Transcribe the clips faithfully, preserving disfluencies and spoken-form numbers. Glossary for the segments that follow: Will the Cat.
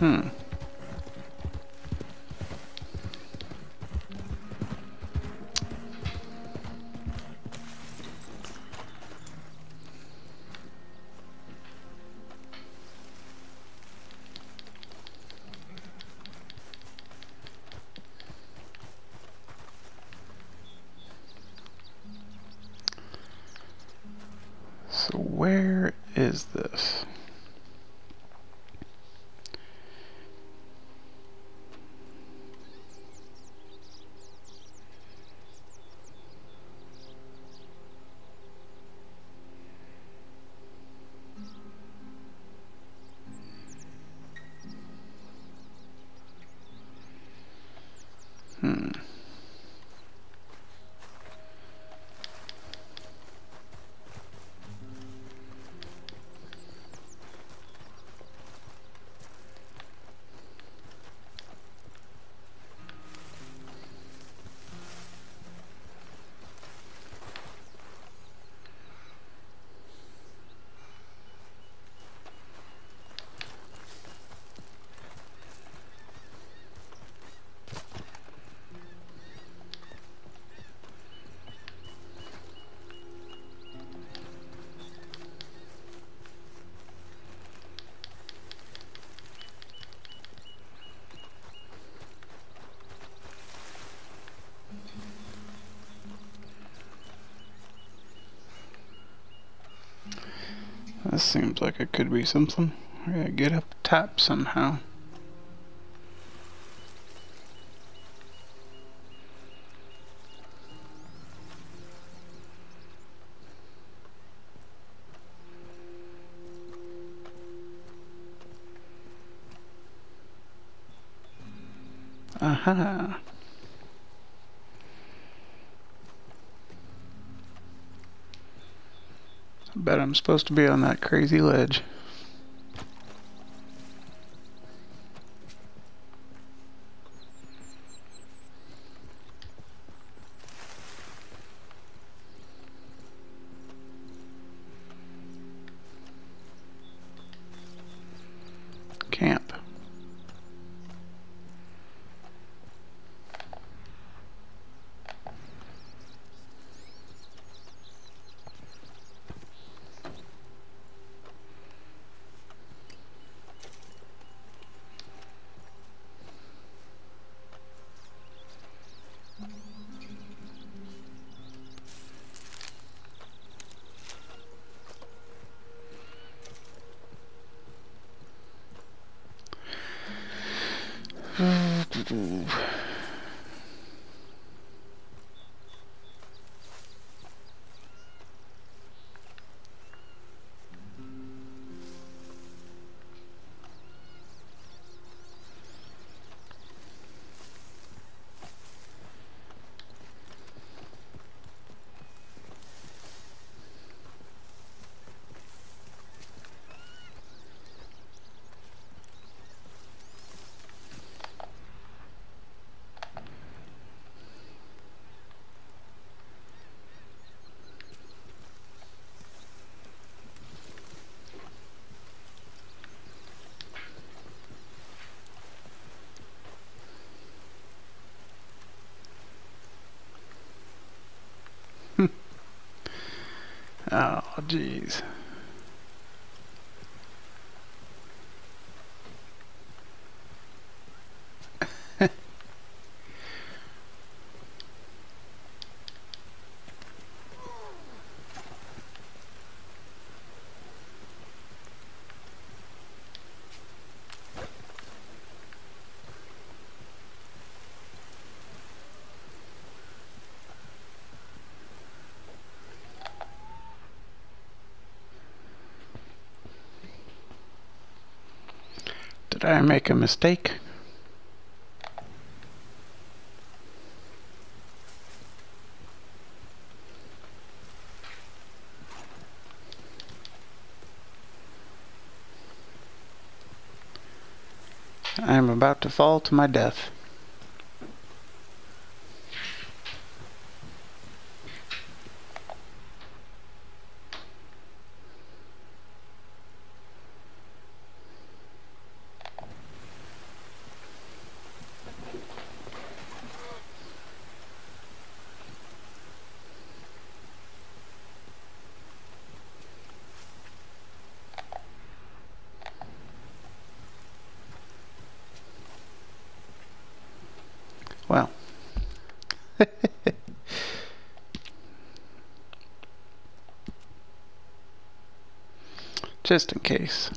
Hmm. This. Hmm. This seems like it could be something. I gotta get up top somehow. Aha! Bet I'm supposed to be on that crazy ledge. Camp. Oh, jeez. Did I make a mistake? I am about to fall to my death. Just in case.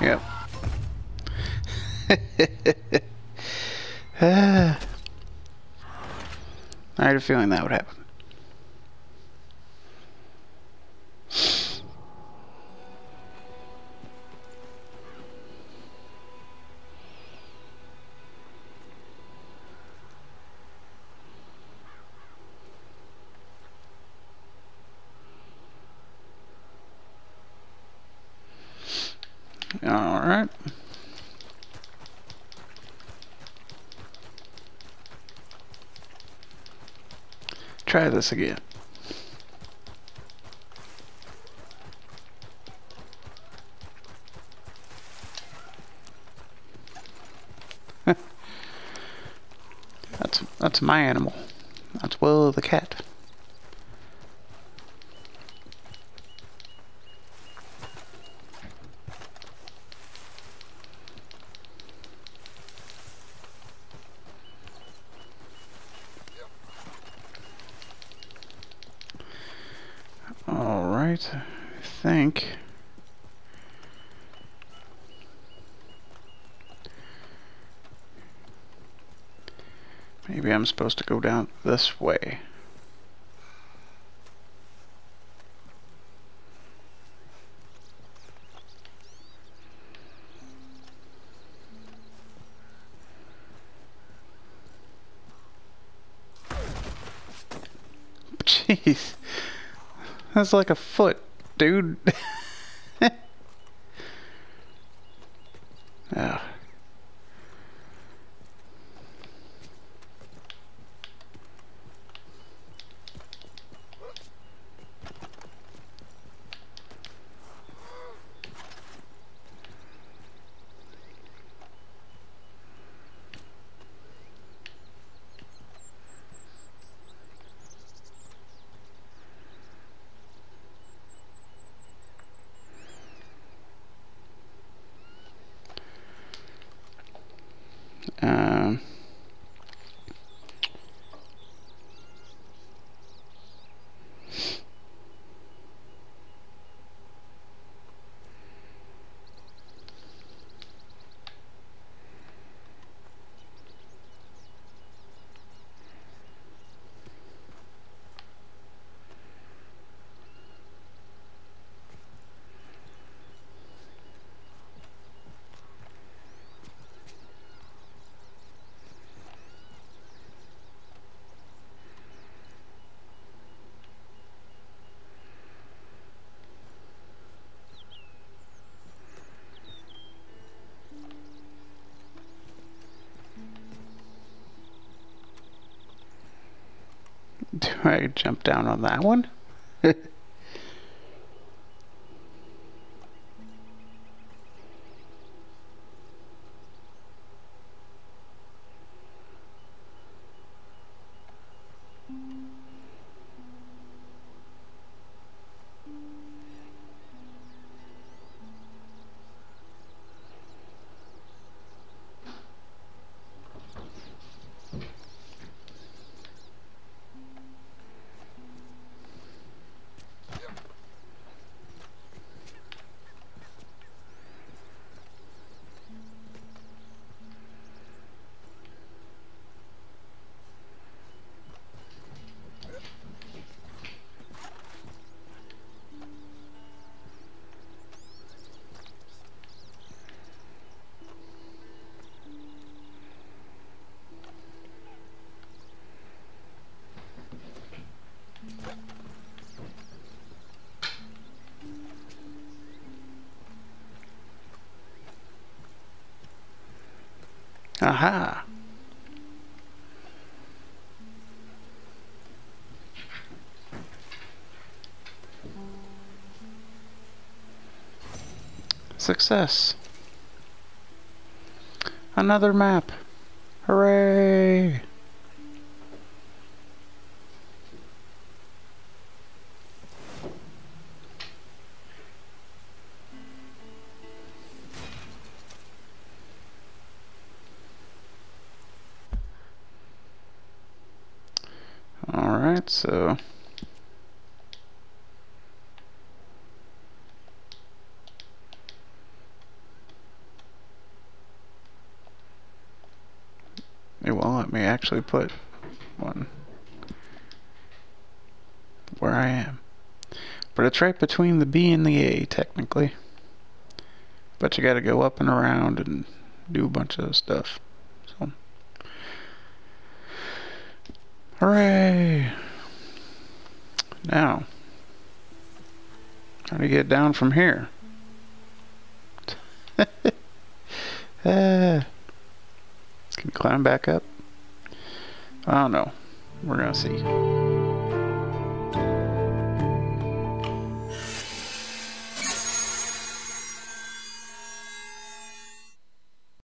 Yep. I had a feeling that would happen. Alright. Try this again. that's that's my animal. That's Will the Cat. I think maybe I'm supposed to go down this way. Jeez. That's like a foot, dude. Oh. Um, Do I jump down on that one? Aha. Success. Another map. Hooray. All right, so it won't let me actually put one where I am. But it's right between the B and the A, technically. But you gotta go up and around and do a bunch of stuff. So, hooray! Now, how do you get down from here? uh, Can we climb back up? I don't know. We're gonna see.